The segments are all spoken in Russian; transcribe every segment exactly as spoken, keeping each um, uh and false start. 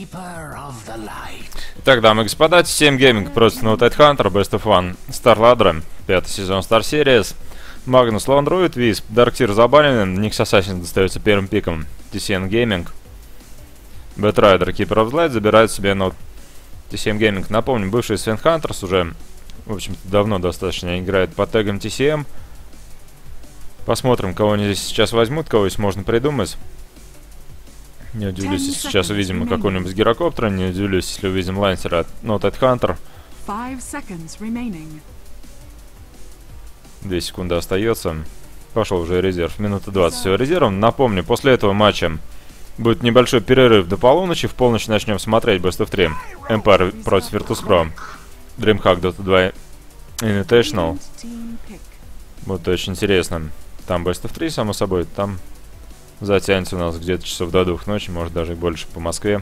Итак, дамы и господа, семь Gaming против No Tide Hunter, Best of One, Star Ladder, пятый сезон Star Series, Magnus Landroid, Wisp, Darkseer забанен, Nyx Assassin достается первым пиком, ти си эн Gaming, Batrider, Keeper of the Light забирает себе Note. ти си эм Gaming, напомню, бывший Sven Hunters уже, в общем-то, давно достаточно играет по тегам ти си эм. Посмотрим, кого они здесь сейчас возьмут, кого здесь можно придумать. Не удивлюсь, если сейчас увидим какого-нибудь гирокоптера, не удивлюсь, если увидим лансера от No Tide Hunter. Две секунды остается. Пошел уже резерв. Минута двадцать всего резервом. Напомню, после этого матча будет небольшой перерыв до полуночи. В полночь начнем смотреть Best of three. Empire против Virtus.pro. Dreamhack Dota два Invitational. Будет очень интересно. Там Best of three, само собой. Там затянется у нас где-то часов до двух ночи. Может, даже и больше по Москве.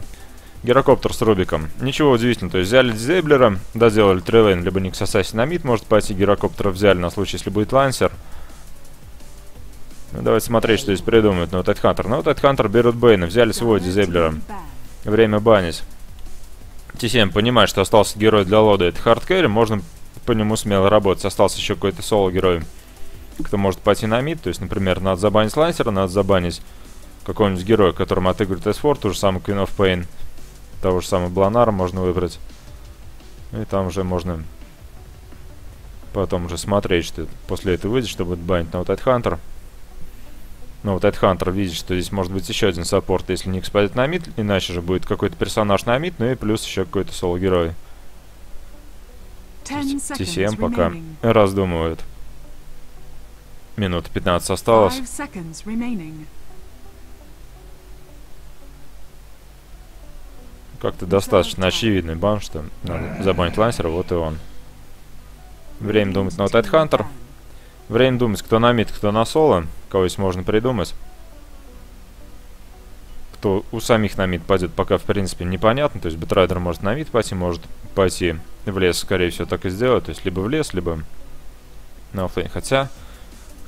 Гирокоптер с Рубиком. Ничего удивительного. То есть взяли Дизейблера, доделали трилейн, либо Nyx Assassin на мид. Может пойти гирокоптера взяли на случай, если будет лансер. Ну, давайте смотреть, что здесь придумают. Но вот этот Хантер. Но вот этот Хантер берут Бейна. Взяли своего Дизейблера. Время банить. ти семь понимает, что остался герой для лода. Это хардкерри. Можно по нему смело работать. Остался еще какой-то соло-герой, кто может пойти на мид. То есть, например, надо забанить лансера, надо забанить какого-нибудь героя, которому отыгрывает эс фор. Ту же самую Queen of Pain. Того же самого Бланара можно выбрать. И там уже можно потом уже смотреть, что после этого выйдет, что будет банить на вот этот Хантер. Но вот этот Хантер видит, что здесь может быть еще один саппорт, если Nyx пойдет на мид. Иначе же будет какой-то персонаж на мид, ну и плюс еще какой-то соло-герой. ти си эм пока раздумывает. Минута пятнадцать осталось. Как-то достаточно очевидный бан, что надо забанить лансера, вот и он. Время думать на вот этот Хантер. Время думать, кто на мид, кто на соло. Кого здесь можно придумать. Кто у самих на мид пойдет, пока в принципе непонятно. То есть Бэтрайдер может на мид пойти, может пойти в лес, скорее всего так и сделать. То есть либо в лес, либо на оффлейн. Хотя...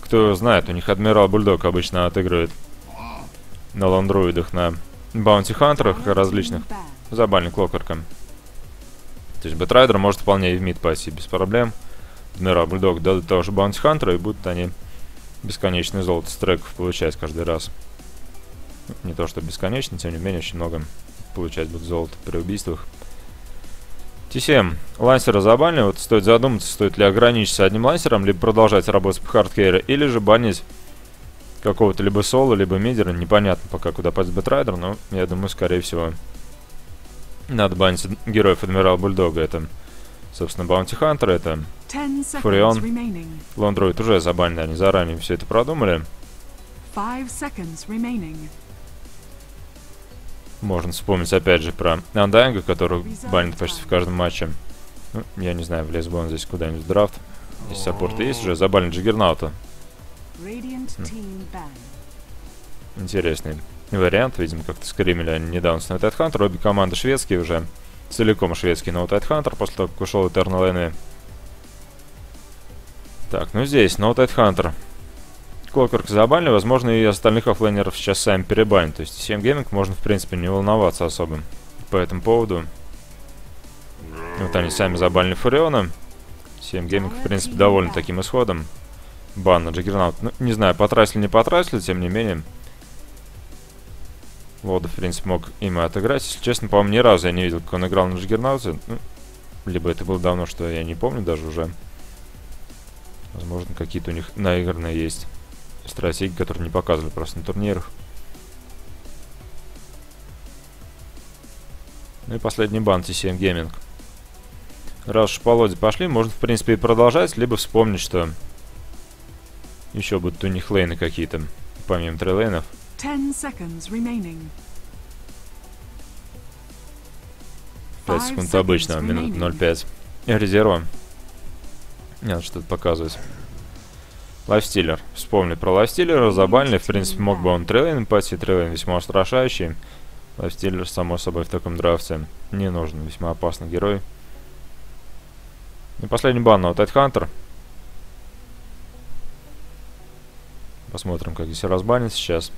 Кто знает, у них Адмирал Бульдог обычно отыгрывает на ландроидах, на баунти-хантерах различных, за бальник локарком. То есть Бэтрайдер может вполне и в мид пойти без проблем. Адмирал Бульдог дадут того же баунти-хантера, и будут они бесконечное золото с треков получать каждый раз. Не то что бесконечно, тем не менее очень много получать будут золото при убийствах. ти си эм. Лансера забанили. Вот стоит задуматься, стоит ли ограничиться одним лансером, либо продолжать работать по хардкейру, или же банить какого-то либо соло, либо мидера. Непонятно пока, куда пойдет Бэтрайдер, но я думаю, скорее всего, надо банить героев Адмирала Бульдога. Это, собственно, Баунти Хантер, это Фурион. Лондроид уже забанили, они заранее все это продумали. Можно вспомнить опять же про Андайнга, который банит почти в каждом матче. Ну, я не знаю, влез бы он здесь куда-нибудь в драфт. Здесь саппорты есть уже, забанит Джиггернаута. Интересный вариант, видимо, как-то скримили они недавно с No Tide Hunter. Обе команды шведские уже, целиком шведский No Tide Hunter, после того, как ушел Eternal Envy. Так, ну здесь No Tide Hunter. Клокверк забанили, возможно, и остальных оффлейнеров сейчас сами перебанят. То есть ти си эм Gaming можно, в принципе, не волноваться особо по этому поводу. Вот они сами забанили Фуриона. ти си эм Gaming, в принципе, доволен таким исходом. Бан на Джиггернаут. Ну, не знаю, потратили, не потратили, тем не менее. Лода, в принципе, мог им и отыграть. Если честно, по-моему, ни разу я не видел, как он играл на Джиггернауте. Ну, либо это было давно, что я не помню даже уже. Возможно, какие-то у них наигранные есть стратегии, которые не показывали просто на турнирах. Ну и последний бан ти си эм Gaming. Раз уж по лоде пошли, можно в принципе и продолжать, либо вспомнить, что еще будут у них лейны какие-то, помимо трилейнов. пять секунд обычно, минут ноль пять. Резерва. Нет, что-то показывать. Лайфстиллер. Вспомнили про Лайфстиллера, забанили. В принципе, мог бы он трилейн пойти. Трилейн весьма устрашающий. Лайфстиллер, само собой, в таком драфте не нужен. Весьма опасный герой. И последний бан на вот этот Хантер. Посмотрим, как здесь разбанит сейчас.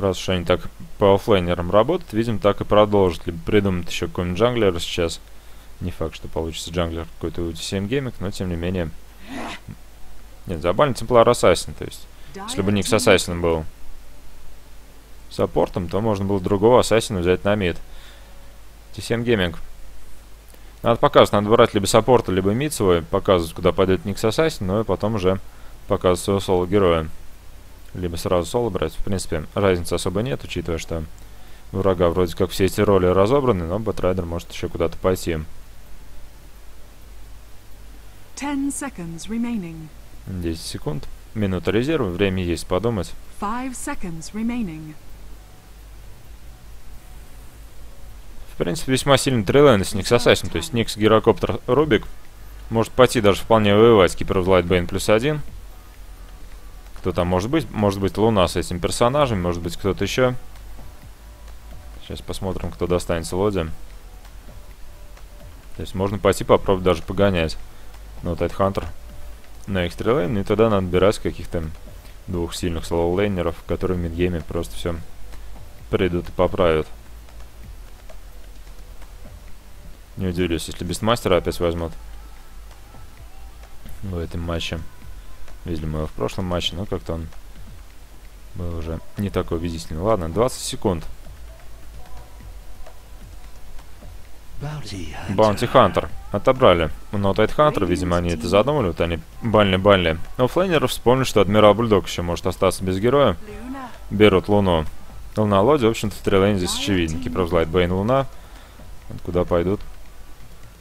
Раз уж они так по оффлейнерам работают, видим, так и продолжат. Либо придумать еще какой-нибудь джанглер сейчас. Не факт, что получится джанглер какой-то у ти си эм Gaming, но тем не менее... Нет, забанили Темплар Ассасин, то есть... Если бы Ник с Ассасином был саппортом, то можно было другого Ассасина взять на мид. ти си эм Gaming. Надо показывать, надо брать либо саппорта, либо мид свой, показывать, куда пойдет Ник с Ассасином, ну и потом уже показывать своего соло-героя. Либо сразу соло брать. В принципе, разницы особо нет, учитывая, что врага вроде как все эти роли разобраны, но Бэтрайдер может еще куда-то пойти. десять секунд. Минута резерва. Время есть подумать. В принципе, весьма сильный трилейн с Никс Ассасин. То есть Никс, Гирокоптер, Рубик. Может пойти даже вполне воевать. Кипер в Лайтбейн плюс один. Кто там может быть? Может быть Луна с этим персонажем, может быть кто-то еще. Сейчас посмотрим, кто достанется Лоди. То есть можно пойти попробовать даже погонять. Ну, Тайдхантер на экстрелейн, и тогда надо набирать каких-то двух сильных слоулейнеров, которые в мидгейме просто все придут и поправят. Не удивлюсь, если Бестмастера опять возьмут в этом матче. Видели мы его в прошлом матче, но как-то он был уже не такой убедительный. Ладно, двадцать секунд. Баунти Хантер. Отобрали. Но Тайдхантер, видимо, они это задумали. Вот они бальни-бальни. Но флейнеры вспомнили, что Адмирал Бульдог еще может остаться без героя. Берут Луну. Луна Лоди, в общем-то, в трилейне здесь очевиден. Кипров Лайтбейн, Луна. Куда пойдут?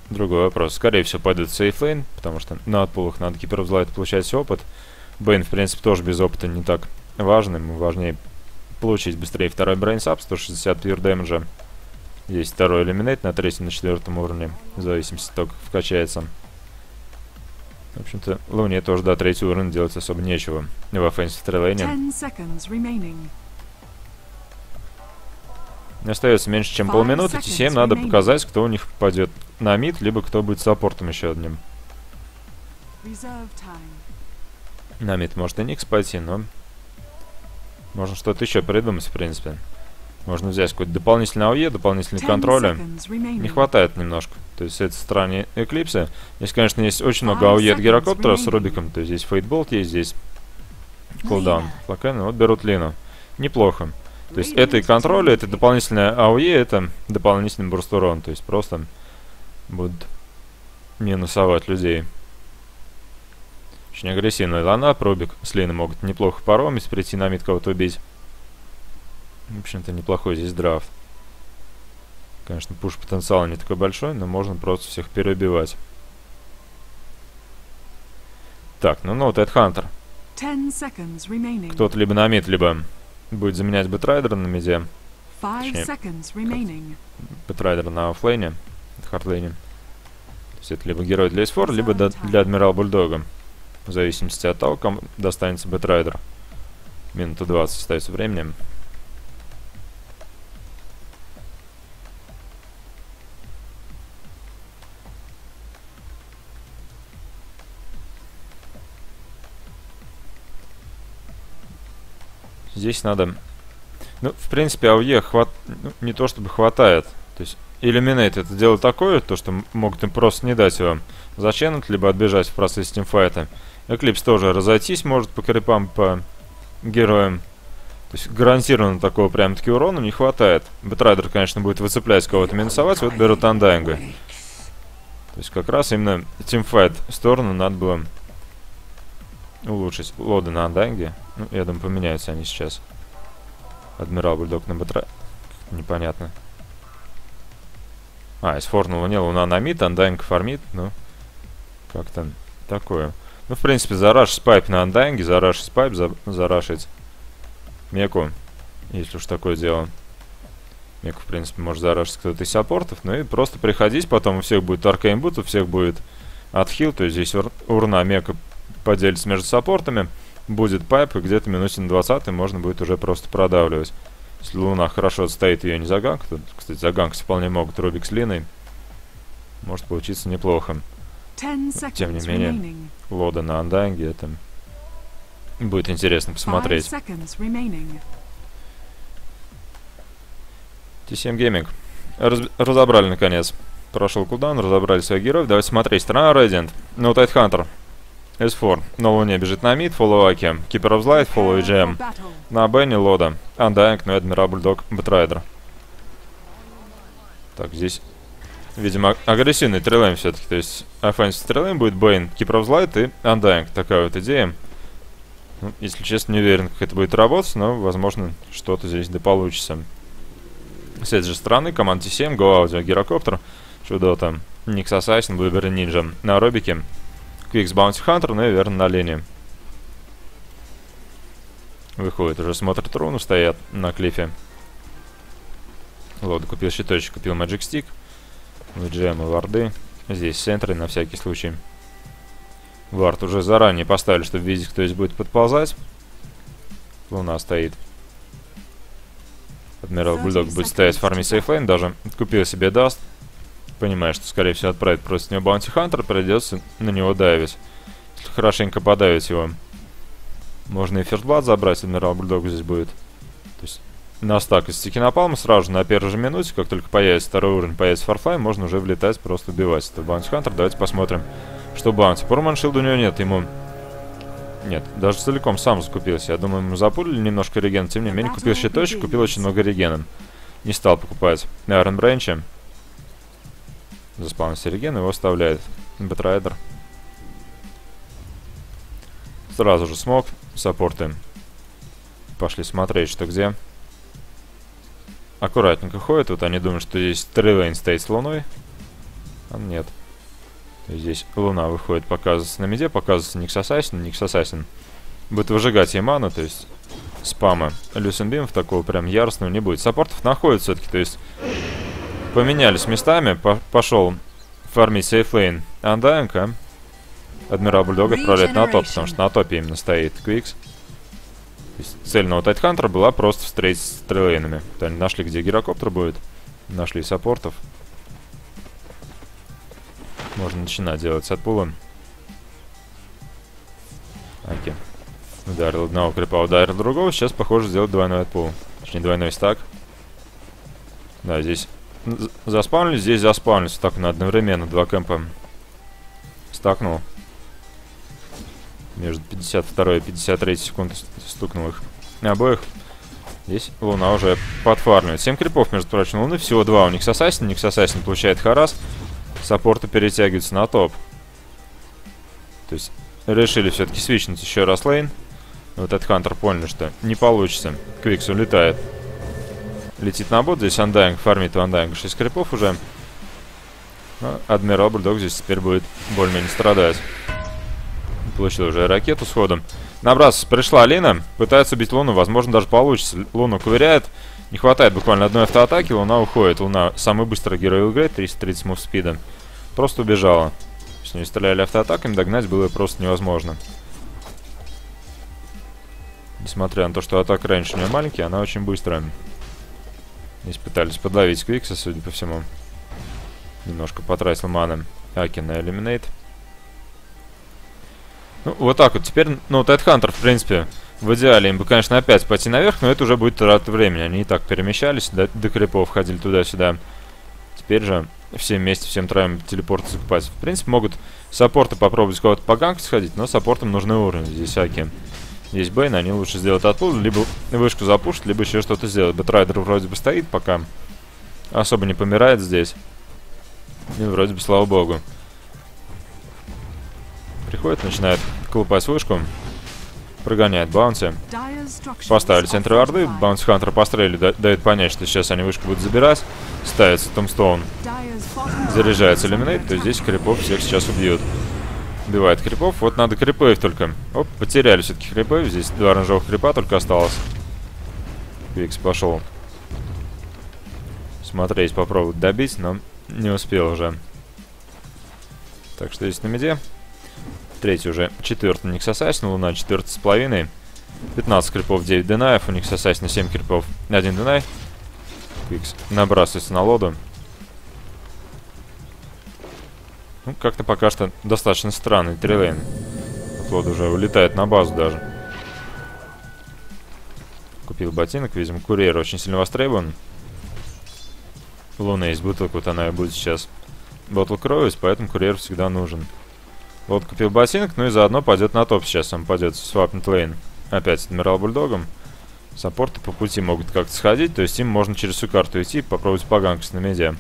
Другой вопрос. Скорее всего, пойдут в сейфлейн, потому что на отпулах надо кипервзлайт получать опыт. Бейн, в принципе, тоже без опыта не так важен. Ему важнее получить быстрее второй брейнсап, сто шестьдесят пьюр дэмэджа. Есть второй элиминейт на третьем, на четвертом уровне. В зависимости от того, как вкачается. В общем-то, Луне тоже до третьего уровня делать особо нечего. В оффенсе в трилейне. Остается меньше, чем полминуты. ти си эм надо показать, кто у них пойдет на мид, либо кто будет саппортом еще одним. На мид может и Никс пойти, но можно что-то еще придумать, в принципе. Можно взять какой-то дополнительный АОЕ, дополнительный контроль. Не хватает немножко. То есть, с этой стороны Эклипса. Здесь, конечно, есть очень много АОЕ от Гирокоптера с Рубиком. То есть, здесь Фейтболт есть, здесь Кулдаун. Локально. Вот берут Лину. Неплохо. То есть это и контроль, это дополнительное АОЕ, это дополнительный бурст урон. То есть просто будут минусовать людей. Очень агрессивная Лана, Пробик с Линой могут неплохо паромить, прийти на мид кого-то убить. В общем-то, неплохой здесь драфт. Конечно, пуш потенциала не такой большой, но можно просто всех переубивать. Так, ну, ну, вот Тайдхантер. Кто-то либо на мид, либо... Будет заменять Бэтрайдера на миде. Бэтрайдера на оффлейне, хардлейне. То есть это либо герой для эс четыре, либо для Адмирала Бульдога. В зависимости от того, кому достанется Бэтрайдер. Минута двадцать остается времени. Здесь надо... Ну, в принципе, АОЕ хват... ну, не то чтобы хватает. То есть, Illuminate это дело такое, то, что могут им просто не дать его заченуть, либо отбежать в процессе тимфайта. Эклипс тоже разойтись может по крипам, по героям. То есть, гарантированно такого прям-таки урона не хватает. Бэтрайдер, конечно, будет выцеплять кого-то, минусовать, вот берут Андайнга. То есть, как раз именно тимфайт сторону надо было... улучшить. Лоды на Анданге. Ну, я думаю, поменяются они сейчас. Адмирал Бульдог на Бэтра... Непонятно. А, из Форнула не Луна на мид, Анданг фармит. Ну, как-то такое. Ну, в принципе, зарашить пайп на Анданге, зарашить пайп, за... зарашить Меку. Если уж такое дело. Меку, в принципе, может зарашить кто-то из саппортов. Ну и просто приходить, потом у всех будет аркейнбут, у всех будет отхил. То есть здесь ур... урна Мека поделится между саппортами, будет пайп, и где-то минуте на двадцатой можно будет уже просто продавливать. Если Луна хорошо отстоит, ее не заганк. Тут, кстати, заганкать вполне могут Рубик с Линой. Может получиться неплохо. Тем не менее, Лода на Анданге, это будет интересно посмотреть. ти семь Gaming. Раз, разобрали наконец. Прошел кулдаун, разобрали своих героев. Давайте смотреть. Страна Radiant. No Tide Hunter. эс четыре. На луне бежит на мид, фоллоу Аки. Keeper of Light, фоллоу джи эм. На Бенни Лода. Undying, но Admiral Bulldog, Batrider. Так, здесь, видимо, агрессивный трилейм все-таки. То есть, offensive трилейм будет Бейн, Keeper of Light и Undying. Такая вот идея. Ну, если честно, не уверен, как это будет работать, но, возможно, что-то здесь да получится. С этой же стороны команда ти семь, GoAudio, Гирокоптер, Чудо-то, Никс Ассасин, Блубери Нинджа на Робике, Quicks Bounty Hunter, ну и верно на линии. Выходит, уже смотрит руну, стоят на клифе. Лода купил щиточек, купил Magic Stick. джи эм и варды. Здесь центры на всякий случай. Вард уже заранее поставили, чтобы видеть, кто здесь будет подползать. Луна стоит. Адмирал Бульдог будет стоять, фармить сейфлейн даже. Купил себе Даст. Понимая, что, скорее всего, отправит против него Баунти Хантер, придется на него давить. Если хорошенько подавить его. Можно и Ферсблад забрать, Адмирал Бульдог здесь будет. То есть на стак из Стикинопалма сразу же на первой же минуте, как только появится второй уровень, появится Фарфлай, можно уже влетать, просто убивать. Это Баунти Хантер, давайте посмотрим. Что баунти? Пурманшилда у него нет, ему... Нет, даже целиком сам закупился. Я думаю, ему запулили немножко реген. Тем не менее, купил щиточек, купил очень много регена. Не стал покупать Iron Branch. Заспаунился реген, его оставляет Batrider. Сразу же смог. Саппорты. Пошли смотреть, что где. Аккуратненько ходят. Вот они думают, что здесь трилейн стоит с луной. А нет. Здесь луна выходит, показывается на миде, показывается Никс Ассасин, Никс Ассасин будет выжигать ей ману, то есть спама Люсенбимов такого прям яростного не будет. Саппортов находит все-таки, то есть поменялись местами, по пошел фармить сейфлейн Undying, а Адмирал Бульдога отправляет на топ, потому что на топе именно стоит Quicks. Цель нового Тайтхантера была просто встретить с трилейнами. Они нашли, где гирокоптер будет, нашли саппортов. Можно начинать делать с отпула. Аки. Ударил одного крипа, ударил другого. Сейчас, похоже, сделать двойной отпул. Точнее, двойной стак. Да, здесь заспаунились, здесь заспаунились. Так, на одновременно два кэмпа. Стакнул. Между пятьдесят второй и пятьдесят третьей секунды стукнул их обоих. Здесь луна уже подфармливает. семь крипов, между прочим, луны. Всего два у Никс Ассасин. Никс Ассасин получает харас. Саппорты перетягиваются на топ. То есть решили все-таки свичнуть еще раз лейн. Вот этот Хантер понял, что не получится. Quicks улетает. Летит на бот. Здесь Undying фармит у Undying шесть крипов уже. Но Адмирал Бульдог здесь теперь будет более-менее страдать. Получил уже ракету с ходом. На брас пришла Лина. Пытается убить Луну. Возможно, даже получится. Луну ковыряет. Не хватает буквально одной автоатаки. Луна уходит. Луна самый быстрый герой игры. триста тридцать мув спида. Просто убежала. С ней стреляли автоатаками, догнать было просто невозможно. Несмотря на то, что атака раньше у нее маленький, она очень быстрая. Здесь пытались подловить Quicks, судя по всему. Немножко потратил маны Аки на Eliminate. Ну, вот так вот. Теперь, ну, Тайтхантер, в принципе, в идеале им бы, конечно, опять пойти наверх, но это уже будет трата времени. Они и так перемещались, до, до крипов ходили туда-сюда. Теперь же все вместе, всем троим телепорты закупать. В принципе, могут саппорты попробовать кого-то по ганку сходить, но саппортам нужны уровни. Здесь Аки, здесь Бейн, они лучше сделают отпул, либо вышку запушат, либо еще что-то сделать. Batrider вроде бы стоит пока, особо не помирает здесь. И вроде бы, слава богу. Приходит, начинает колупать вышку. Прогоняет баунси. Поставили центр варды. Баунси Хантер пострелили. Да, дает понять, что сейчас они вышку будут забирать. Ставится Томстоун. Заряжается Eliminate. То есть здесь крипов всех сейчас убьют. Убивает крипов. Вот надо крипов только. Оп, потеряли все-таки крипов. Здесь два оранжевых крипа только осталось. Quicks пошел. Смотреть, попробовать добить, но не успел уже. Так что здесь на миде. Третий уже. Четвертый Никс Ассасин. Луна четвертый с половиной. пятнадцать крипов, девять денаев. У Никс Ассасина семь крипов, один денай. Quicks набрасывается на лоду. Ну, как-то пока что достаточно странный трилейн. Лода уже улетает на базу даже. Купил ботинок. Видимо, курьер очень сильно востребован. У Луны есть бутылка, вот она и будет сейчас. Бутылка кровить, поэтому курьер всегда нужен. Вот купил ботинок, ну и заодно пойдет на топ сейчас. Он пойдет свапнет лейн. Опять с Адмирал Бульдогом. Саппорты по пути могут как-то сходить, то есть им можно через всю карту идти и попробовать поганкать на меде.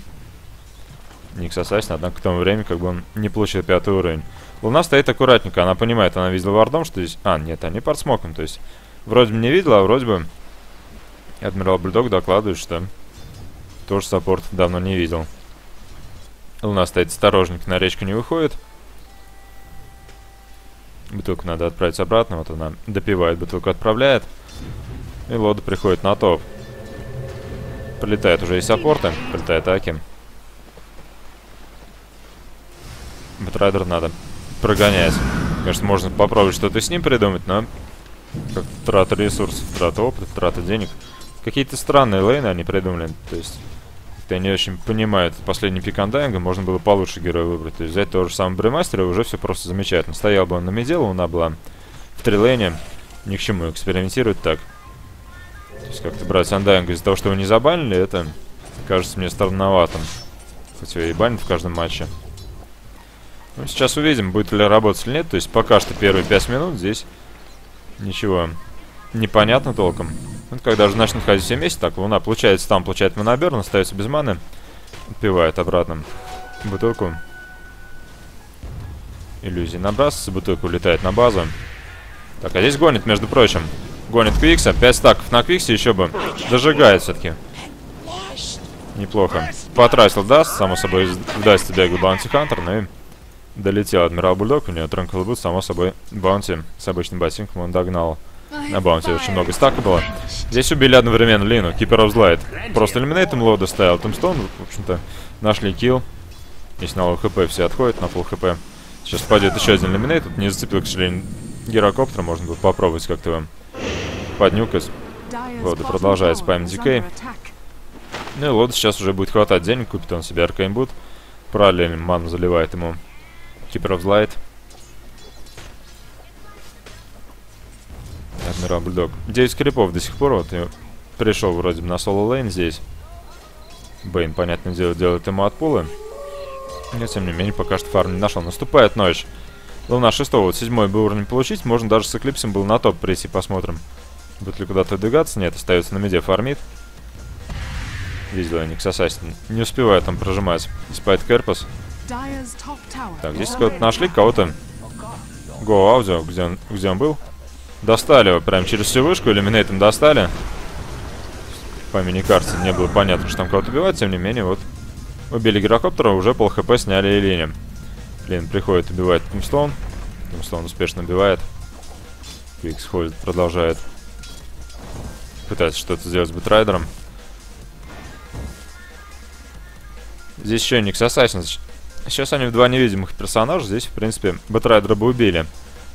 Никс Ассасин, однако к тому времени как бы он не получил пятый уровень. Луна стоит аккуратненько, она понимает, она видела вардом, что здесь... А, нет, они под смоком, то есть вроде бы не видела, а вроде бы... Адмирал Бульдог докладывает, что тоже саппорт давно не видел. Луна стоит осторожненько, на речку не выходит. Бутылку надо отправить обратно, вот она допивает, бутылку отправляет. И Лода приходит на топ. Прилетает уже и саппорты, прилетает Аки. Бэтрайдер надо прогонять. Конечно, можно попробовать что-то с ним придумать, но... Как трата ресурсов, трата опыта, трата денег. Какие-то странные лейны они придумали. То есть, я не очень понимаю, последний пик андайинга можно было получше героя выбрать. То есть, взять того же самого Бреймастера, и уже все просто замечательно. Стоял бы он на меде, Луна была в три лейне. Ни к чему экспериментировать так. То есть как-то брать андайинга из-за того, что его не забанили, это кажется мне странноватым. Хоть его и банят в каждом матче. Ну, сейчас увидим, будет ли работать или нет. То есть пока что первые пять минут здесь ничего непонятно толком. Вот когда же начнут ходить все вместе, так, Луна получается там, получает моноберн, остается без маны. Отпивает обратно бутылку. Иллюзии набрасывается, бутылка улетает на базу. Так, а здесь гонит, между прочим. Гонит Квикса. пять стаков на Квиксе еще бы. Дожигает все-таки. Неплохо. Потратил Даст. Само собой, в Дасте бегал Баунти Хантер. Ну и долетел Адмирал Бульдог. У него Транкл Бут, само собой, Баунти с обычным ботинком он догнал. На Баунти очень много стака было. Здесь убили одновременно Лину. Keeper of Light. Просто элиминейтом Лода ставил. Томстон, в общем-то, нашли килл. Здесь на лоу хп все отходят, на пол хп. Сейчас пойдет еще один элиминейт. Тут не зацепил, к сожалению, гирокоптер. Можно было попробовать как-то его поднюкать. Лода продолжает спамить дикей. Ну и Лода сейчас уже будет хватать денег. Купит он себе Аркейн Бут. Параллельно ману заливает ему Keeper of Light. Адмирал Бульдог. девять крипов до сих пор. Вот и пришел вроде бы на соло лейн здесь. Бейн, понятное дело, делает ему от пула. Но тем не менее, пока что фарм не нашел. Наступает ночь. Луна шестого, вот седьмой бы уровень получить. Можно даже с Эклипсом был на топ прийти, посмотрим. Будет ли куда-то выдвигаться? Нет, остается на меде, фармит. Видела Никс Ассасин. Не успевает там прожимать. Спайт Керпас. Так, здесь кого-то нашли, кого-то. Go Audio, где он, где он был? Достали его прям через всю вышку, элиминейтом достали. По миникарте не было понятно, что там кого-то убивать, тем не менее, вот. Убили гирокоптера, уже пол хп сняли Элине. Блин, приходит, убивает Томстоун. Томстоун успешно убивает. Квикс ходит, продолжает. Пытается что-то сделать с Бэтрайдером. Здесь еще Никс Ассасин. Сейчас они в два невидимых персонажа. Здесь, в принципе, Бэтрайдера бы убили.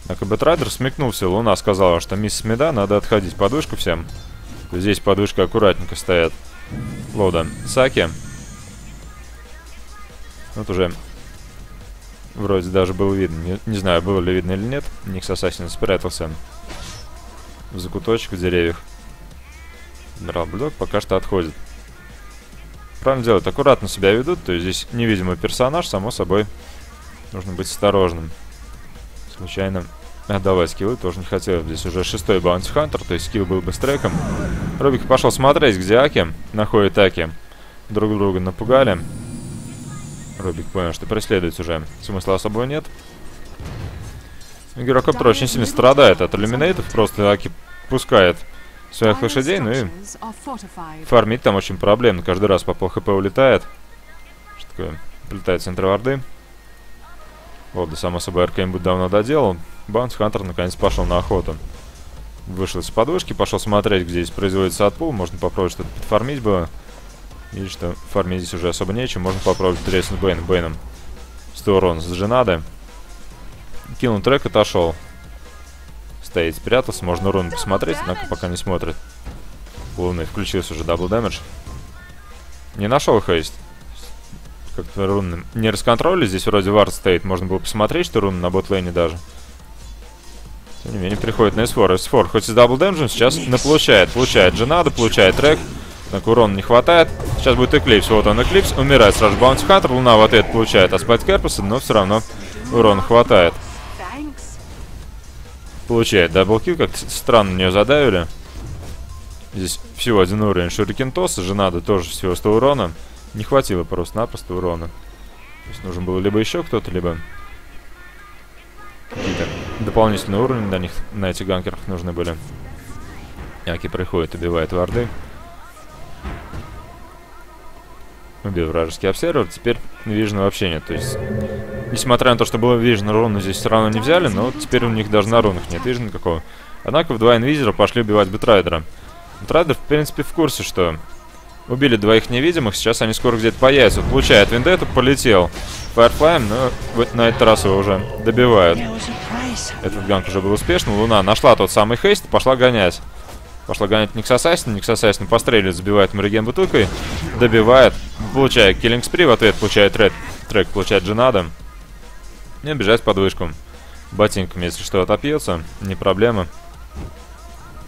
Так, и Бэтрайдер смекнулся. Луна сказала, что мисс Меда, надо отходить подушку всем. Здесь подушка аккуратненько стоят. Лода, Саки. Вот уже вроде даже было видно. Не, не знаю, было ли видно или нет. Никс Ассасин спрятался в закуточек в деревьях. Адмирал Бульдог пока что отходит. Правильно делают, аккуратно себя ведут. То есть здесь невидимый персонаж, само собой, нужно быть осторожным. Случайно отдавать скиллы тоже не хотел. Здесь уже шестой Баунти Хантер, то есть скилл был бы с треком. Рубик пошел смотреть, где Аки. Находит Аки. Друг друга напугали. Рубик понял, что преследовать уже смысла особого нет. Гирокоптер очень сильно страдает от иллюминейтов. Просто Аки пускает своих лошадей, ну и фармить там очень проблемно. Каждый раз по пол хп улетает. Что такое? Прилетает центр варды. Вот, да, само собой, Аркейн Бут давно доделал. Баунти Хантер наконец пошел на охоту. Вышел из подвышки, пошел смотреть, где здесь производится отпул. Можно попробовать что-то подфармить было. И что фармить здесь уже особо нечем. Можно попробовать треснуть Бейн. Бейном сто урон с женады. Кинул трек, отошел. Стоит, спрятался. Можно урон посмотреть, однако пока не смотрит. Луны включился уже дабл дэмэдж. Не нашел хейст. Как-то руны не расконтролили. Здесь вроде вард стоит. Можно было посмотреть, что руны на ботлейне даже. Тем не менее, приходит на эс четыре. эс четыре хоть и с дабл дэмэджем сейчас наполучает. Получает женада, получает трек. Так, урона не хватает. Сейчас будет Эклипс. Вот он, Эклипс. Умирает сразу Баунти Хантер. Луна в ответ получает Аспайт Керпаса, но все равно урона хватает. Получает даблкил. Как-то странно нее задавили. Здесь всего один уровень Шурикентоса. Женада тоже всего сто урона. Не хватило просто-напросто урона. То есть нужен был либо еще кто-то, либо какие-то дополнительные уровни для них на этих ганкерах нужны были. Яки приходит, убивает варды. Убил вражеский обсервер. Теперь вижена вообще нет. То есть, несмотря на то, что было вижена, руну здесь все равно не взяли, но теперь у них даже на рунах нет вижена никакого. Однако в два инвизера пошли убивать Битрайдера. Битрайдер, в принципе, в курсе, что убили двоих невидимых, сейчас они скоро где-то появятся. Получает вендетту, полетел Fireflame, но на этот раз его уже добивают. Этот ганк уже был успешным. Луна нашла тот самый хейст, пошла гонять. Пошла гонять Никс Ассасин. Никс Ассасин пострелит, забивает Мариген бутылкой. Добивает, получает Killing Spree, в ответ получает Red Track, получает Дженада. И бежать под вышку. Ботинками, если что, отопьется, не проблема.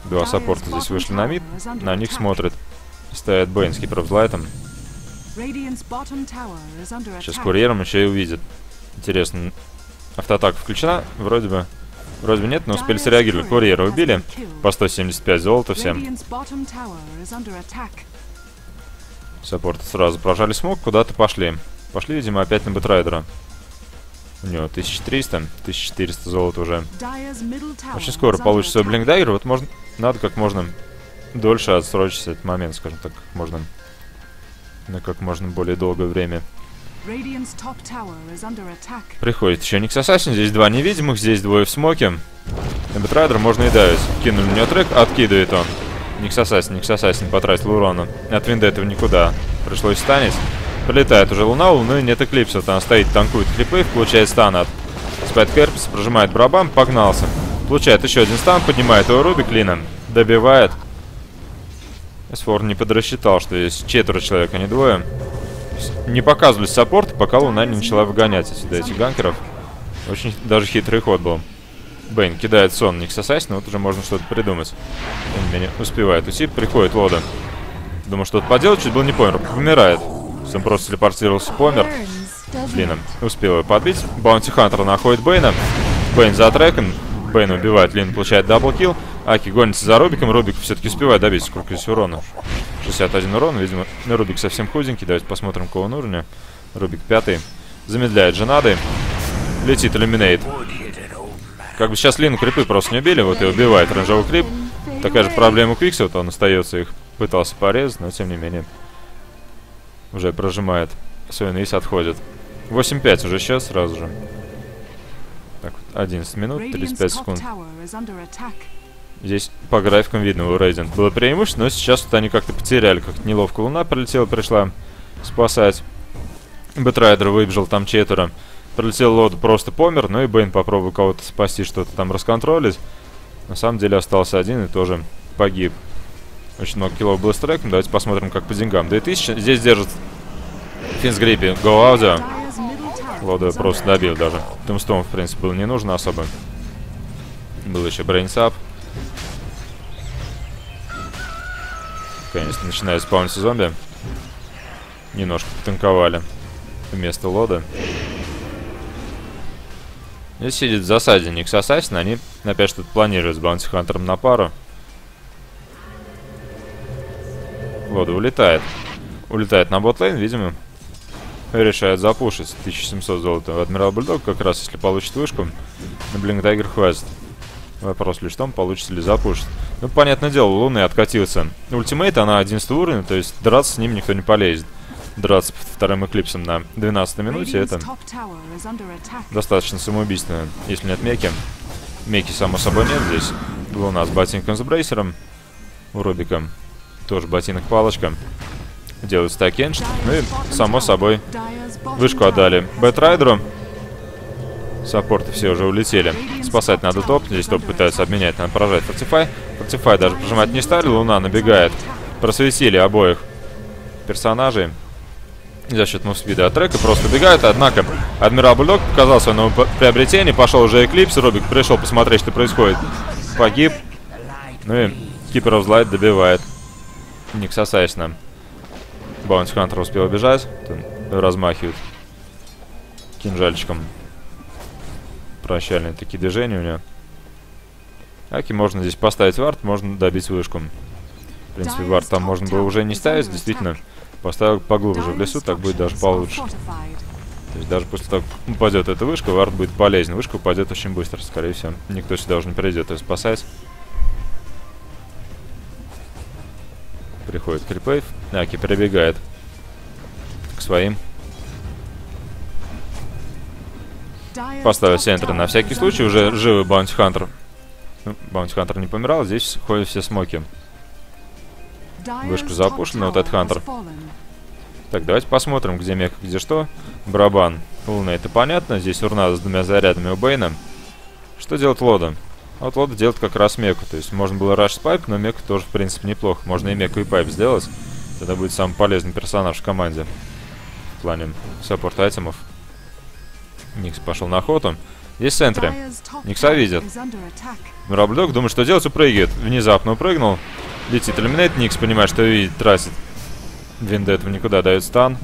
Два саппорта здесь вышли на мид, на них смотрит. Стоит Бейн с кипервзлайтом. Сейчас курьером еще и увидит. Интересно. Автоатака включена? Вроде бы. Вроде бы нет, но успели среагировать. Курьера убили. По сто семьдесят пять золота всем. Саппорты сразу прожали смог, куда-то пошли. Пошли, видимо, опять на Битрайдера. У него тысяча триста, тысяча четыреста золота уже. Очень скоро получится Блинк Дайгер. Вот можно, надо как можно дольше отсрочить этот момент, скажем так, как можно, на как можно более долгое время. Приходит еще Никс Ассасин, здесь два невидимых, здесь двое в смоке. На Битрайдер можно и давить. Кинули у него трек, откидывает он. Никс Ассасин, Никс Ассасин потратил урона. От винда этого никуда. Пришлось станить. Прилетает уже Луна, у Луны нет Эклипса. Там стоит, танкует клипы, получает стан от Спайт Керпса, прожимает барабан, погнался. Получает еще один стан, поднимает его Руби клином, добивает. Сфор не подрасчитал, что есть четверо человек, а не двое. Не показывались саппорты, пока Луна не начала выгонять отсюда этих ганкеров. Очень даже хитрый ход был. Бейн кидает сон Никс Ассасин, но вот уже можно что-то придумать. Он меня не успевает уйти, приходит Лода. Думал, что-то поделать, чуть был не помер. Умирает. Он просто телепортировался, помер. Блин, успел его подбить. Баунти Хантер находит Бейна. Бейн затрекан. Бейн убивает, Лин получает даблкил. Аки гонится за Рубиком. Рубик все-таки успевает добить. Сколько здесь урона? шестьдесят один урона. Видимо, Рубик совсем худенький. Давайте посмотрим, какого он уровня. Рубик пятый. Замедляет Дженады. Летит Illuminate. Как бы сейчас Лин крипы просто не убили. Вот и убивает оранжевый крип. Такая же проблема у Квикса. Вот он остается их. Пытался порезать, но тем не менее. Уже прожимает. Свой инвиз отходит. восемь пять уже сейчас сразу же. Так, одиннадцать минут, тридцать пять секунд. Здесь по графикам видно, у Radiant было преимущество, но сейчас вот они как-то потеряли. Как-то неловко Луна прилетела, пришла спасать. Битрайдер выбежал, там четверо. Прилетел Лод, просто помер. Ну и Бейн попробовал кого-то спасти, что-то там расконтролить. На самом деле остался один и тоже погиб. Очень много килов блэстрек. Давайте посмотрим, как по деньгам. две тысячи. Здесь держит Финсгриппи Go Audio. Лода просто добил даже. Тумстом, в принципе, было не нужно особо. Был еще брейнсап. Конечно, начинает спауниться зомби. Немножко потанковали вместо Лода. Здесь сидит в засаде Никс Ассасин. Они опять что-то планируют с Баунти Хантером на пару. Лода улетает. Улетает на ботлейн, видимо. Решает запушить. тысяча семьсот золота. Адмирал Бульдог как раз, если получит вышку, на Блинк Дайгер хватит. Вопрос лишь в том, получится ли запушить. Ну, понятное дело, Луны откатился. Ультимейт, она одиннадцатого уровня, то есть драться с ним никто не полезет. Драться под вторым эклипсом на двенадцатой минуте, это достаточно самоубийственно, если нет меки. Меки, само собой, нет. Здесь Луна с ботинком, с брейсером. У Рубика тоже ботинок, палочка. Делают стакенш. Ну и, само собой, вышку отдали Битрайдеру. Саппорты все уже улетели. Спасать надо топ. Здесь топ пытаются обменять. Надо поражать Фортифай. Фортифай даже прожимать не стали. Луна набегает. Просветили обоих персонажей. За счет мувспида от трека просто бегают. Однако Адмирал Бульдог показал свое новое приобретение. Пошел уже Эклипс. Рубик пришел посмотреть, что происходит. Погиб. Ну и Киперов Злайт добивает. Не ксасаясь нам. Баунти Хантер успел убежать. Размахивает кинжальчиком. Прощальные такие движения у него. Аки можно здесь поставить вард, можно добить вышку. В принципе, вард там можно было уже не ставить. Действительно, поставил поглубже в лесу, так будет даже получше. То есть даже после того, как упадет эта вышка, вард будет полезен. Вышка упадет очень быстро, скорее всего. Никто сюда уже не придет ее спасать. Приходит крипейв. Аки прибегает к своим. Поставил центр на всякий случай. Уже живый Баунти Хантер. Баунти Хантер не помирал. Здесь ходят все смоки. Вышку запушена. Вот этот Хантер. Так, давайте посмотрим, где мех, где что. Барабан. Луна, это понятно. Здесь урна с двумя зарядами у Бэйна. Что делает Лода? Вот Лода делает как раз меку. То есть можно было раш с пайп, но меку тоже, в принципе, неплохо. Можно и меку, и пайп сделать. Тогда будет самый полезный персонаж в команде. В плане саппорт айтемов. Никс пошел на охоту. Здесь в центре. Никса видит. Мираблёк думает, что делать, упрыгивает. Внезапно упрыгнул. Летит иллюминейт. Никс понимает, что видит, тратит. Винда этого никуда, дает стан.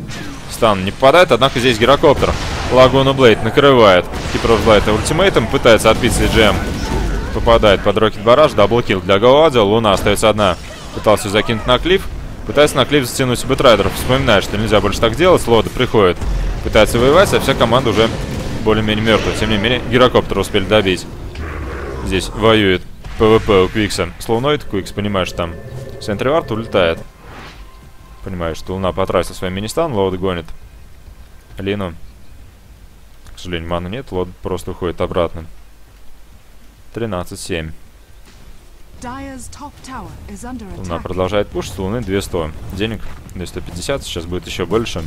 Стан не попадает, однако здесь гирокоптер. Лагуна Блейд накрывает. Кипров Блайт ультимейтом. Пытается отбиться джем. Попадает под Рокет Бараж. Даблкил для Голадзел. Луна остается одна. Пытался закинуть на клиф. Пытается на клиф затянуть бэтрайдеров. Вспоминает, что нельзя больше так делать. Лода приходит. Пытается воевать, а вся команда уже более-менее мертвая. Тем не менее, гирокоптер успели добить. Здесь воюет ПВП у Квикса. Слоуноид. Квикс, понимаешь, там Сентривард улетает. Понимаешь, что Луна потратила свой мини-стан. Лод гонит Лину. К сожалению, маны нет. Лод просто уходит обратно. тринадцать семь. Луна продолжает пушить. У Луны двести денег. двести пятьдесят. Сейчас будет еще больше.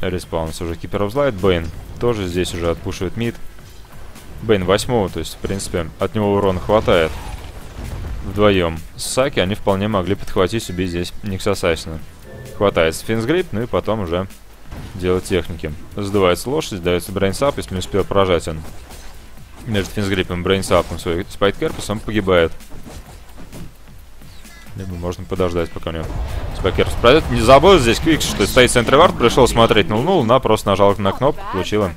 Респаунс уже Keeper of Light. Бэйн тоже здесь уже отпушивает мид. Бэйн восьмого, то есть, в принципе, от него урона хватает. Вдвоем с Саки они вполне могли подхватить себе здесь Никса Сайсона. Хватает Сфинсгрип, ну и потом уже делать техники. Сдувается лошадь, дается брейнсап, если не успел прожать он. Между Сфинсгрипом и брейнсапом свой спайткерпус, он погибает. Либо можно подождать, пока у него спайкерс пройдет. Не забыл здесь Квикс, что стоит Сентривард, пришел смотреть на Луну, Луна просто нажала на кнопку, получила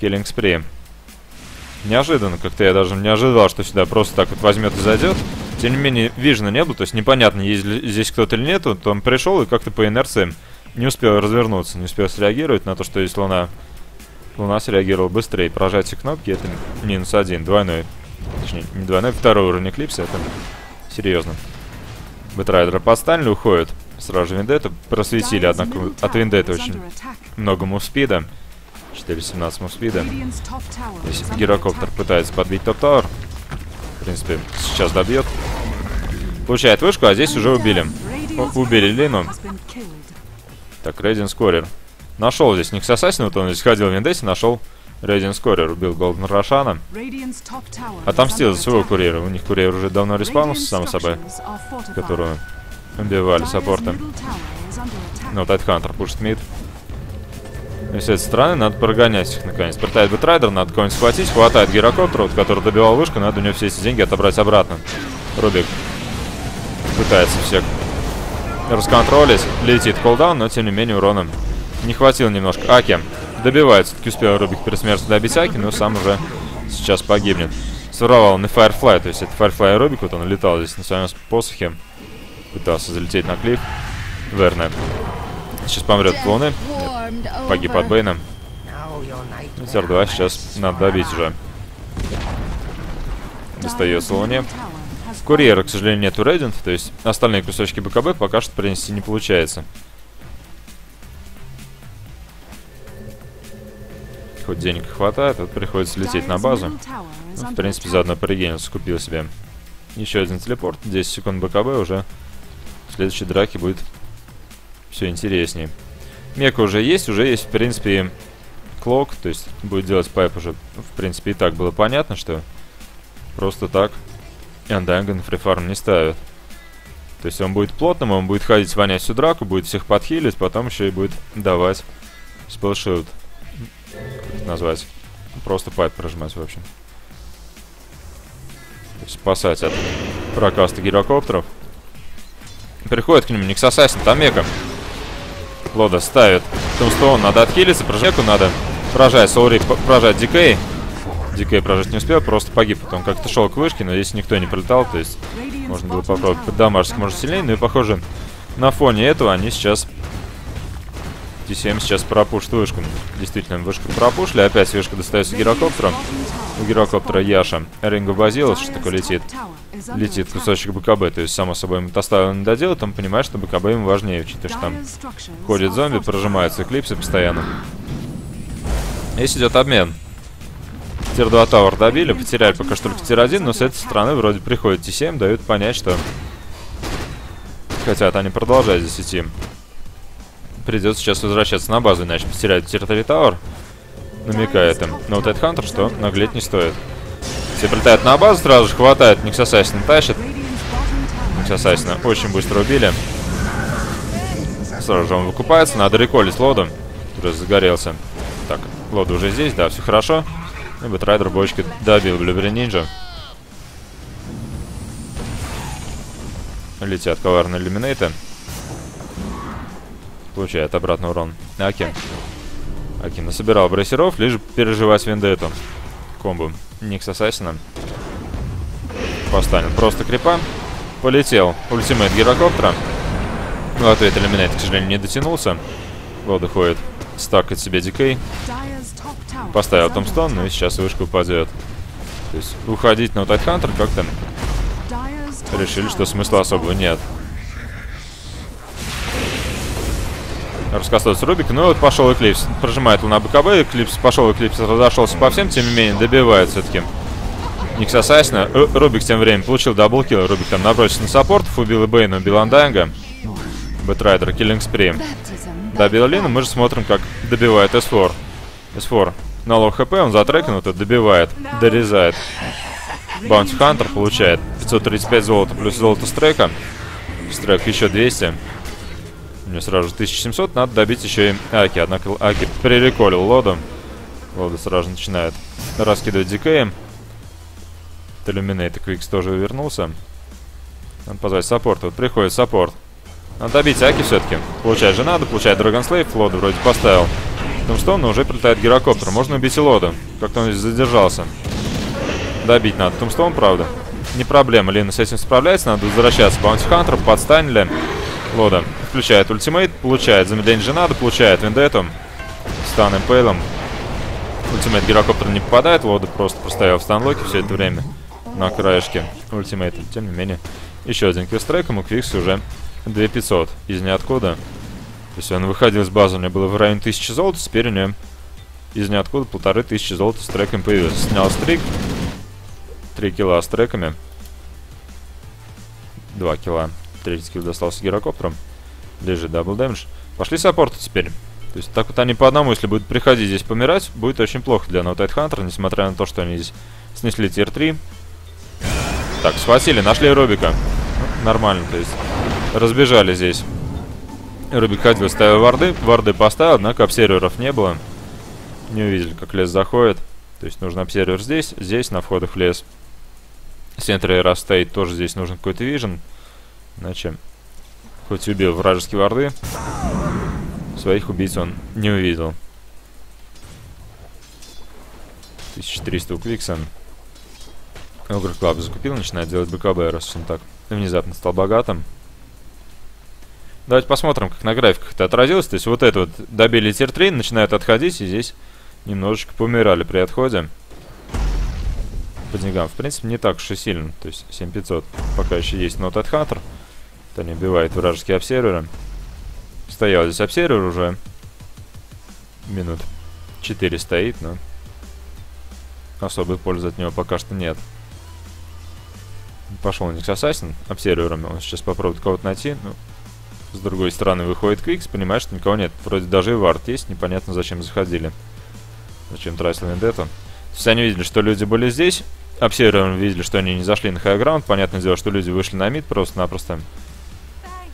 Killing Spree. Неожиданно, как-то я даже не ожидал, что сюда просто так вот возьмет и зайдет. Тем не менее, вижена не было, то есть непонятно, есть ли здесь кто-то или нет. Вот он пришел и как-то по инерции не успел развернуться, не успел среагировать на то, что есть Луна. Луна среагировала быстрее. Прожатие кнопки — это минус один, двойной. Точнее, не двойной, второй уровень Эклипса, это... Серьезно. Бэтрайдеры подстанили, уходят. Сразу же Вендетту просветили, однако от Вендетты очень много мувспида. четыре семнадцать мувспида. Здесь гирокоптер пытается подбить топ-тауэр. В принципе, сейчас добьет. Получает вышку, а здесь уже убили. О, убили Лину. Так, Рейдин Скорер. Нашел здесь Никс Ассасин, вот он здесь ходил в Вендетте, нашел Рейдин Скорер, убил Голден Рошана. Отомстил за своего курьера. У них курьер уже давно респаунился, само собой, которую убивали саппорты. Но вот этот Хантер пушит мид. И с этой стороны надо прогонять их наконец. Пытает Бэтрайдер, надо кого-нибудь схватить. Хватает гирокоптера, вот, который добивал вышку. Надо у него все эти деньги отобрать обратно. Рубик пытается всех расконтролить. Летит холдаун, но тем не менее урона не хватило немножко. Аки добивает, все-таки успел Рубик перед смертью добить Аки, но сам уже сейчас погибнет. Своровал на Firefly, то есть это Firefly и Рубик, вот он летал здесь на своем посохе. Пытался залететь на клип. Верно. Сейчас помрет Луны. Погиб от Бэйна. Тер-два сейчас надо добить уже. Достается Луне. Курьера, к сожалению, нет у Рейдинта, то есть остальные кусочки БКБ пока что принести не получается. Хоть денег хватает, вот приходится лететь на базу. Ну, в принципе, заодно пригенился, купил себе еще один телепорт. десять секунд БКБ, уже в следующей драке будет все интереснее. Мека уже есть, уже есть, в принципе, клок, то есть будет делать пайп уже. В принципе, и так было понятно, что просто так Undying фрифарм не ставит. То есть он будет плотным, он будет ходить, вонять всю драку, будет всех подхилить, потом еще и будет давать сплэшилд. Назвать. Просто пайп прожимать, в общем. спасать от прокаста гирокоптеров. Приходит к нему Никсасайс на Томека. Лода ставит Тумстоун, надо отхилиться, прожеку надо прожать, Солри прожать Дикей. Дикей прожать не успел, просто погиб. Потом как-то шел к вышке, но здесь никто не прилетал, то есть можно было попробовать поддамажить, может, сильнее. Ну и, похоже, на фоне этого они сейчас... ти семь сейчас пропушит вышку. Действительно, вышку пропушили. Опять вышка достается гирокоптером. У гирокоптера Яша Ринго Базилос, что такое летит. Летит кусочек БКБ, то есть, само собой, ему доставил на доделать, он понимает, что БКБ ему важнее, учитывая, что там ходит зомби, прожимаются эклипсы постоянно. Здесь идет обмен. Тир два Тауэр добили, потеряли пока что только Тир один, но с этой стороны вроде приходит ти семь, дают понять, что хотят они продолжать здесь идти. Придется сейчас возвращаться на базу, иначе потеряют Тир три Тауэр, намекает им. Но вот этот Хантер, что наглеть не стоит. Все прилетают на базу, сразу же хватает, Никсасайсина тащит. Никсасайсина очень быстро убили. Сразу же он выкупается, надо реколить Лоду, который загорелся. Так, Лода уже здесь, да, все хорошо. И Бэтрайдер бочки добил Блюбери Нинджа. Летят коварные иллюминейты. Получает обратный урон. Аки. Аки насобирал брейсеров, лишь переживать вендетту. Комбо Никсасайсина. Поставил просто крипа. Полетел ультимейт гирокоптера. В ответ иллюминейт, к сожалению, не дотянулся. Лода ходит. Стакает себе Дикей. Поставил Томстон, ну и сейчас вышка упадет. То есть уходить на Тайдхантер как-то решили, что смысла особого нет. Раскастывается Рубик, ну и вот пошел Эклипс. Прожимает он на БКБ, Эклипс пошел, Эклипс разошелся по всем, тем не менее добивает все-таки Никсасайсина. Рубик тем временем получил даблкил, Рубик там набросился на саппортов, убил и Бэйна, убил Андайнга. Бэтрайдер, киллинг спри. Добил Лину, мы же смотрим, как добивает эс четыре. эс четыре на лоу хп, он затрекан, вот это добивает, дорезает. Баунти Хантер получает пятьсот тридцать пять золота плюс золото с трека. С трека еще двести. У него сразу же тысяча семьсот, надо добить еще и Аки. Однако Аки приреколил Лоду. Лода сразу же начинает раскидывать Дикеем. Иллюминейт и Квикс тоже вернулся. Надо позвать саппорт, вот приходит саппорт. Надо добить Аки все-таки. Получает же надо, получает Драгонслейв, Лоду вроде поставил. Тумстон, но уже прилетает гирокоптер. Можно убить и Лоду. Как-то он здесь задержался. Добить надо Тумстон, правда. Не проблема. Лина с этим справляется. Надо возвращаться. Баунти Хантер подстанили. Лода включает ультимейт. Получает замедление же надо. Получает вендетту. Стан импейлом. Ультимейт гирокоптер не попадает. Лода просто простоял в станлоке все это время. На краешке ультимейта. Тем не менее, еще один квест-трек. Ему Квикс уже две тысячи пятьсот. Из ниоткуда. То есть он выходил с базы, у него было в районе тысячи золота, теперь у него из ниоткуда полторы тысячи золота с треком появилось. Снял стрик, три килла с треками, два килла, третий килл достался гирокоптером, лежит дабл дэмэдж. Пошли саппорты теперь. То есть так вот они по одному, если будут приходить здесь помирать, будет очень плохо для No Tide Hunter, несмотря на то, что они здесь снесли тир три. Так, схватили, нашли Рубика. Ну, нормально, то есть разбежали здесь. Рубик ходил, ставил варды, варды поставил, однако обсерверов не было. Не увидели, как лес заходит. То есть нужен обсервер здесь, здесь на входах в лес. Сентри расстоит, тоже здесь нужен какой-то вижен. Иначе, хоть убил вражеские варды, своих убийц он не увидел. тысяча триста у Квикса. Огр Клаб закупил, начинает делать БКБ, раз он так внезапно стал богатым. Давайте посмотрим, как на графиках это отразилось. То есть вот это вот добили тир три, начинают отходить, и здесь немножечко помирали при отходе. По деньгам, в принципе, не так уж и сильно. То есть семь тысяч пятьсот пока еще есть No Tide Hunter. Это не убивает вражеские обсерверы. Стоял здесь обсервер уже. Минут четыре стоит, но особой пользы от него пока что нет. Пошел Никсасайсин обсервером, он сейчас попробует кого-то найти, но... С другой стороны выходит Квикс, понимаешь, что никого нет. Вроде даже и вард есть, непонятно зачем заходили. Зачем тратили вендетту. То есть они видели, что люди были здесь. Обсерверы видели, что они не зашли на хайграунд. Понятное дело, что люди вышли на мид просто-напросто.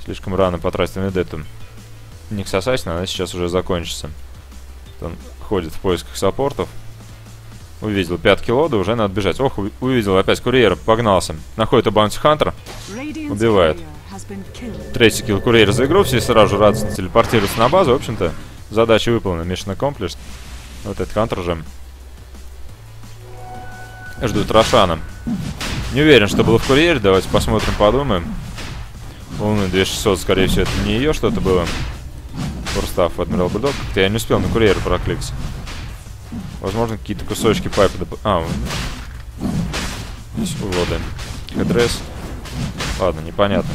Слишком рано потратили вендетту. Никсасайсина, она сейчас уже закончится. Он ходит в поисках саппортов. Увидел пятки лода, уже надо бежать. Ох, увидел опять курьера, погнался. Находит Bounty Hunter, убивает. Третий килл курьер за игру, все сразу радостно телепортируются на базу. В общем-то, задача выполнена. Mission accomplished. Вот этот Хантер же. Ждут Рошана. Не уверен, что было в курьере. Давайте посмотрим, подумаем. Луны две тысячи шестьсот, скорее всего, это не ее что-то было. Форстав, Адмирал Бульдог. Как-то я не успел на курьера прокликать. Возможно, какие-то кусочки пайпа доп... А, здесь улоды. Хэдресс. Ладно, непонятно.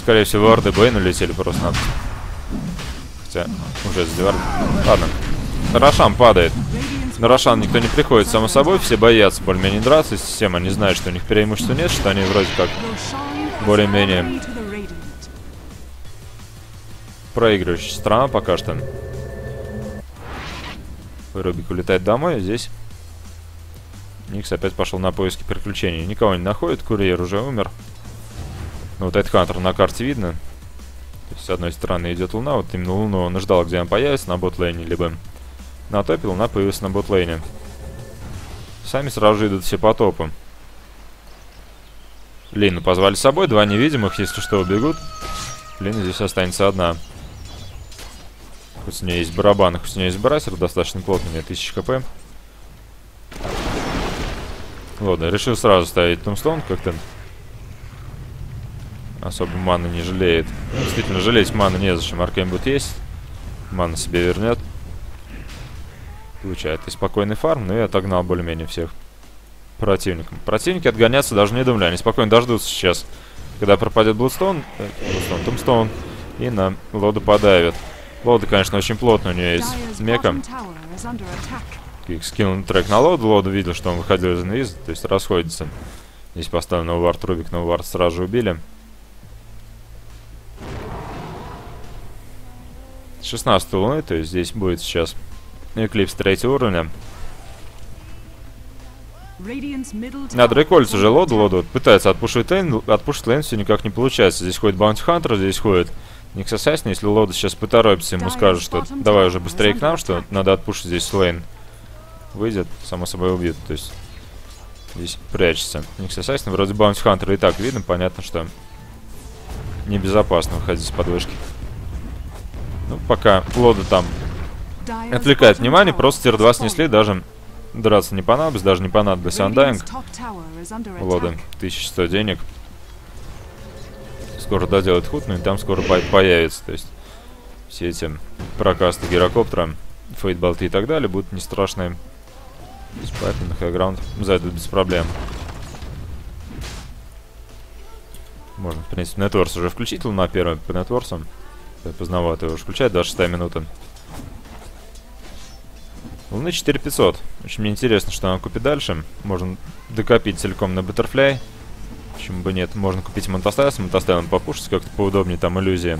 Скорее всего, орды Бэйна летели просто надо. Хотя, уже задевали. Ладно. Рошан падает. На Рошан никто не приходит, само собой. Все боятся более-менее драться. Система не знает, что у них преимущества нет, что они вроде как более-менее проигрывающая страна пока что. Рубик улетает домой, а здесь Никс опять пошел на поиски приключений. Никого не находит, курьер уже умер. Но вот этот Хантер на карте видно. То есть, с одной стороны идет Луна, вот именно Луну он ждал, где он появится, на ботлейне, либо на топе. Луна появилась на ботлейне. Сами сразу же идут все по топу. Лину позвали с собой, два невидимых, если что, убегут. Лина здесь останется одна. Хоть у нее есть барабан, хоть у нее есть брасер, достаточно плотный, у меня тысяча хп. Ладно, решил сразу ставить Тумстоун, как-то особо маны не жалеет. Действительно, жалеть маны незачем, Аркейн Бут есть, мана себе вернет. Получает и спокойный фарм, но и отогнал более-менее всех противников. Противники отгоняться даже не думали, они спокойно дождутся сейчас, когда пропадет Блудстоун, Тумстоун, и на лоду подавят. Лода, конечно, очень плотно, у нее есть мека. Скинул трек на лоду, лоду видел, что он выходил из инвиза, то есть расходится. Здесь поставил новый вард Рубик, новый вард сразу же убили. шестнадцать луны, то есть здесь будет сейчас эклипс третьего уровня. Надо рекольц уже лоду, лоду пытается отпушить лейн, отпушить лейн все никак не получается. Здесь ходит Bounty Hunter, здесь ходит Никс Ассасин. Если лода сейчас поторопится, ему скажут, что давай уже быстрее к нам, что надо отпушить здесь лейн. Выйдет, само собой убьет, то есть здесь прячется Никс Ассасин, вроде Bounty Hunter и так видно, понятно, что небезопасно выходить с подвышки. Ну, пока лода там отвлекает внимание, просто тир два снесли, даже драться не понадобится, даже не понадобится андайинг. Лода тысяча сто денег. Скоро доделает худ, ну и там скоро появится. То есть все эти прокасты гирокоптера, фейтболты и так далее будут не страшны. Поэтому на хайграунд зайдут без проблем. Можно, в принципе, нетворс уже включить. Луна первая по нетворсам. Поздновато его уже включать, даже шестая минута. Луны четыре тысячи пятьсот. Очень мне интересно, что она купит дальше. Можно докопить целиком на баттерфляй. Почему бы нет? Можно купить Монтастайл. С Монтастайлом попушится как-то поудобнее. Там иллюзия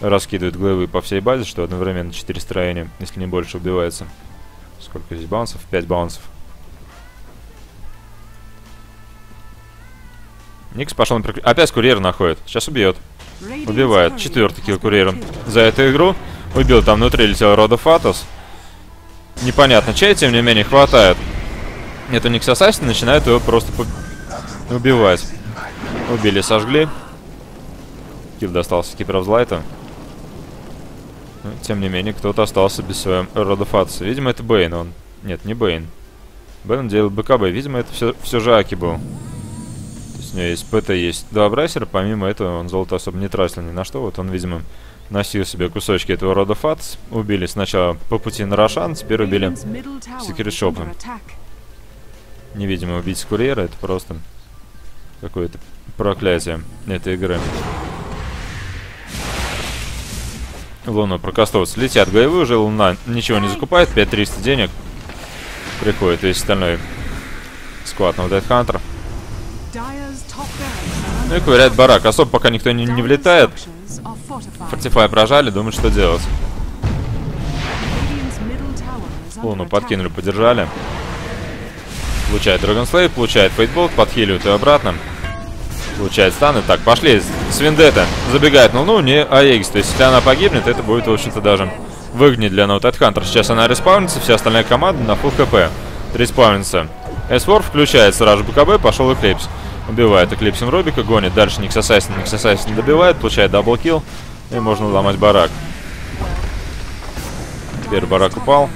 раскидывает главы по всей базе, что одновременно четыре строения, если не больше, убивается. Сколько здесь баунсов? пять баунсов. Никс пошел на прик... Опять курьер находит. Сейчас убьет. Убивает. Четвертый килл курьером за эту игру. Убил. Там внутри летел Рода Фатос. Непонятно чей, тем не менее, хватает. Это Никс Ассасин, начинает его просто по... убивать. Убили, сожгли. Килл достался Киперовзлайту. Но, тем не менее, кто-то остался без своего Рода Фатоса. Видимо, это Бэйн. Он... Нет, не Бэйн. Бэйн делал БКБ. Видимо, это все, все же Аки был. То есть у него есть ПТ, есть два брасера. Помимо этого, он золото особо не тратил ни на что. Вот он, видимо... Носил себе кусочки этого Рода Фатос. Убили сначала по пути на Рошан, теперь убили секрет-шопы. Невидимо убить курьера, это просто какое-то проклятие этой игры. Луна прокастовывается. Летят боевые уже, Луна ничего не закупает, пять тысяч триста денег. Приходит весь остальной склад на Dead Hunter. Ну и ковыряет барак. Особо пока никто не, не влетает. Фортифай прожали, думают, что делать. Луну подкинули, подержали. Получает Драгонслейв, получает фейтболт, подхиливает ее обратно. Получает станы. Так, пошли. Свиндета забегает на Луну, не Аегис. То есть, если она погибнет, это будет, в общем-то, даже выгоднее для Ноутед Хантер. Сейчас она респаунится, вся остальная команда на фул хп. Респаунится. Эс-Вор включает сразу БКБ, пошел Эклипс. Убивает Эклипсом Робика, гонит. Дальше Никс Ассасин, Никс Ассасин добивает, получает даблкил. И можно ломать барак. Теперь барак упал.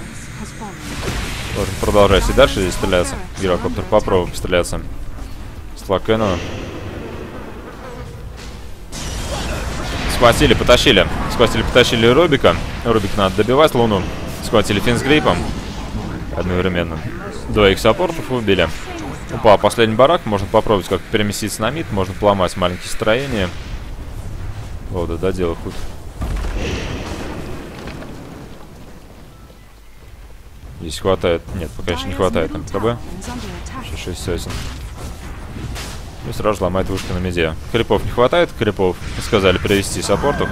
Должен продолжать и дальше здесь стреляться. Гирокоптер попробуем стреляться. С Лакэноном. Схватили, потащили. Схватили, потащили Робика. Робик надо добивать луну. Схватили финсгрипом. Одновременно. Двоих саппортов убили. Упал последний барак. Можно попробовать как-то переместиться на мид. Можно поломать маленькие строения. О, да, да, дело худ. Здесь хватает. Нет, пока еще не хватает там КБ. шесть сотен. И сразу ломает вышку на миде. Крипов не хватает, крипов. Сказали привести саппортов.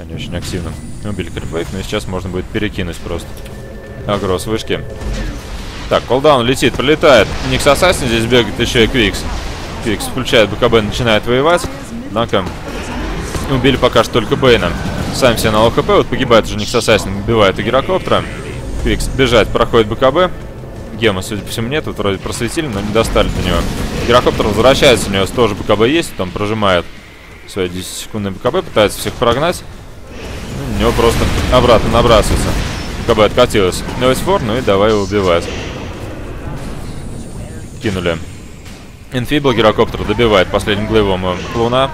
Они очень активно убили крипвейк, но сейчас можно будет перекинуть просто. Агрос вышки. Так, колдаун летит, пролетает. Никс Ассасин, здесь бегает еще и Квикс. Квикс включает БКБ, начинает воевать. Однако убили пока что только Бэйна. Сам себе на ЛХП, вот погибает уже Никс Ассасин, убивает и гирокоптера. Квикс бежать, проходит БКБ. Гема, судя по всему, нет. Вот вроде просветили, но не достали до него. Гирокоптер возвращается, у него тоже БКБ есть. Там прожимает свое десятисекундное БКБ, пытается всех прогнать. У него просто обратно набрасывается. БКБ откатилась. Эс-Вор, ну и давай его убивать. Кинули. Инфибл, гирокоптер добивает последним глейвом Луна. Луна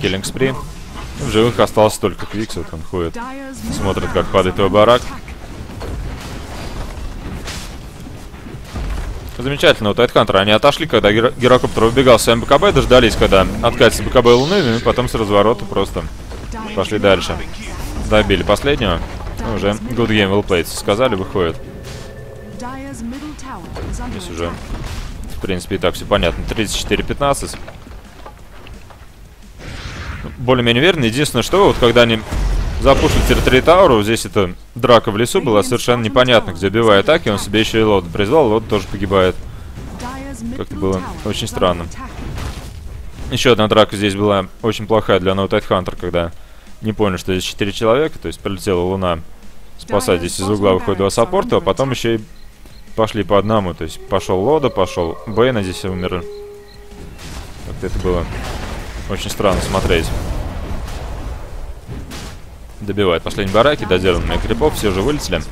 киллинг спри. В живых остался только Квикс, вот он ходит. Смотрит, как падает его барак. Замечательно, у Тайтхантера они отошли, когда гирокоптер убегал с своим БКБ, дождались, когда откатится БКБ Луны, и потом с разворота просто пошли дальше. Добили последнего. Ну, уже good game will play, сказали, выходит. Здесь уже, в принципе, и так все понятно. тридцать четыре пятнадцать. Более-менее верно. Единственное, что вот когда они запушили территорию Тауру, здесь эта драка в лесу была совершенно непонятна, где убивая атаки, он себе еще и лот призвал, лот тоже погибает. Как-то было очень странно. Еще одна драка здесь была очень плохая для No Tide Hunter, когда не понял, что здесь четыре человека, то есть прилетела Луна спасать, здесь из угла выходит два саппорта, а потом еще и пошли по одному, то есть пошел Лода, пошел Бэйна, здесь умерли. Как-то это было очень странно смотреть. Добивает последний бараки, доделанные крипов, все уже вылетели.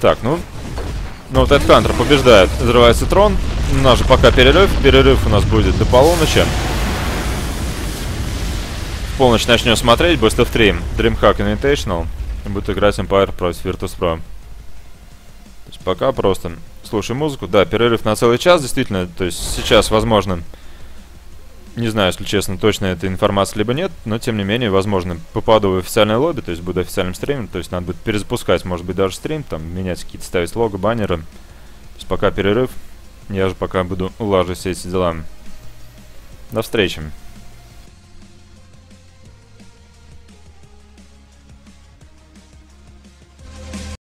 Так, ну... Ну, вот этот Хантер побеждает, взрывается трон. У нас же пока перерыв. Перерыв у нас будет до полуночи. В полночь начнем смотреть Best of Dream. Dreamhack Invitational. И будет играть Empire против Virtus.pro. То есть пока просто слушай музыку. Да, перерыв на целый час, действительно. То есть сейчас, возможно... Не знаю, если честно, точно этой информации либо нет, но тем не менее, возможно, попаду в официальное лобби, то есть буду официальным стримом, то есть надо будет перезапускать, может быть, даже стрим, там, менять какие-то, ставить лого, баннеры. То есть пока перерыв, я же пока буду улаживать все эти дела. До встречи!